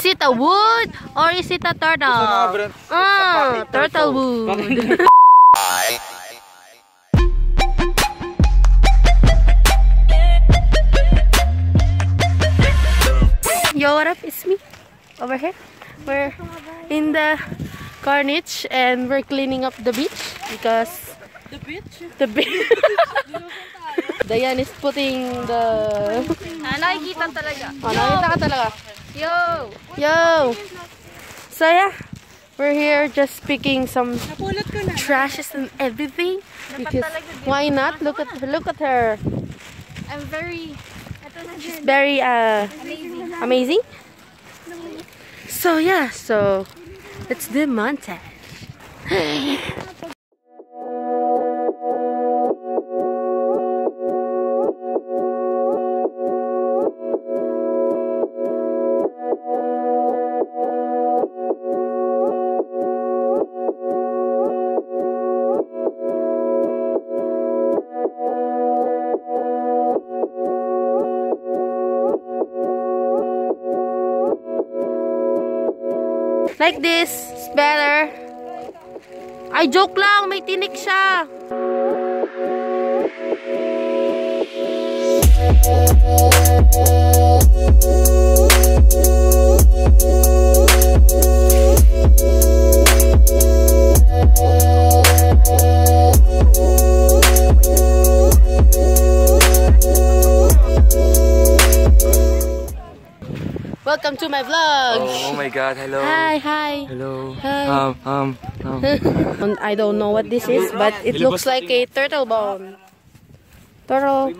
Is it a wood or is it a turtle? Ah, turtle wood. Yo, what up? It's me. Over here. We're in the carnage and we're cleaning up the beach because... The beach? The beach. Dayan is putting the... Nakikita talaga. Nakikita ka talaga. Yo! Yo! So yeah, we're here just picking some trashes and everything because why not? Look at her. I'm very... She's very amazing. So yeah, so let's do montage. Like this, it's better. I joke lang, may tinik siya. Welcome to my vlog. Oh my god, hello. Hi, hi. Hello. Hi. I don't know what this is, but it looks like a turtle bone. Turtle.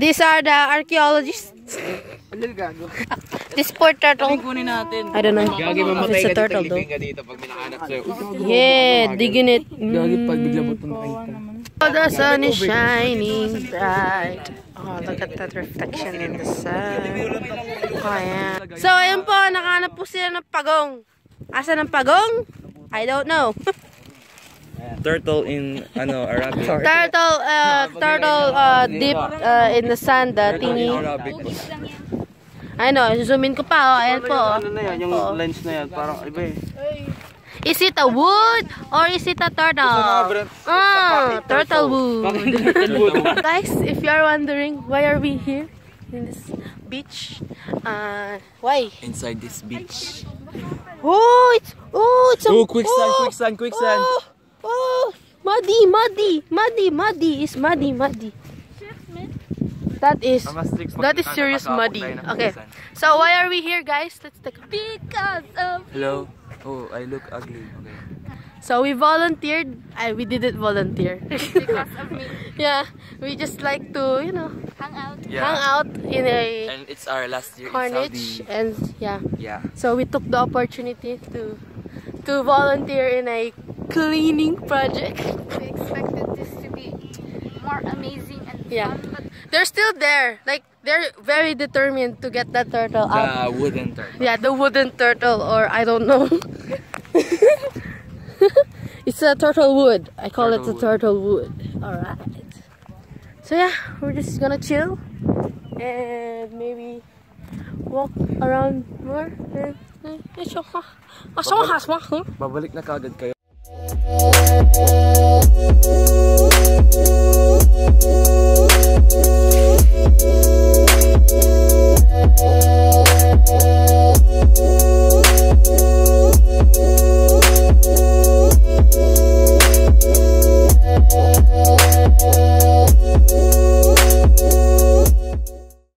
These are the archaeologists. This poor turtle. I don't know. It's a turtle though. Yeah, digging it. Oh, the sun is shining bright. Oh, look at that reflection in the sun. Oh, yeah. So, ayun po, nakahanap po sila ng pagong. Asa ng pagong? I don't know. Turtle in, ano, Arabic. Turtle deep in the sand, tingi. I know, zoom in ko pa, oh, ayun po. Yung lens na yan, parang iba eh. Is it a wood or is it a turtle? Ah, turtle wood. Guys, if you are wondering why are we here in this beach, why? Inside this beach. Oh, quicksand. Oh, muddy. It's muddy. That is serious muddy. Okay, so why are we here, guys? Let's take a because of hello. Oh, I look ugly. Okay. So we volunteered. We didn't volunteer. Because of me. Yeah, we just like to, you know, hang out. Yeah. Hang out in a. And it's our last year carnage in Saudi. And yeah. Yeah. So we took the opportunity to volunteer in a cleaning project. We expected this to be more amazing and yeah. Fun, but they're still there. Like they're very determined to get that turtle out. The wooden turtle. Yeah, the wooden turtle, or I don't know. It's a turtle wood. I call it a turtle wood. Alright. So yeah, we're just gonna chill and maybe walk around more. Babalik na kagad kayo.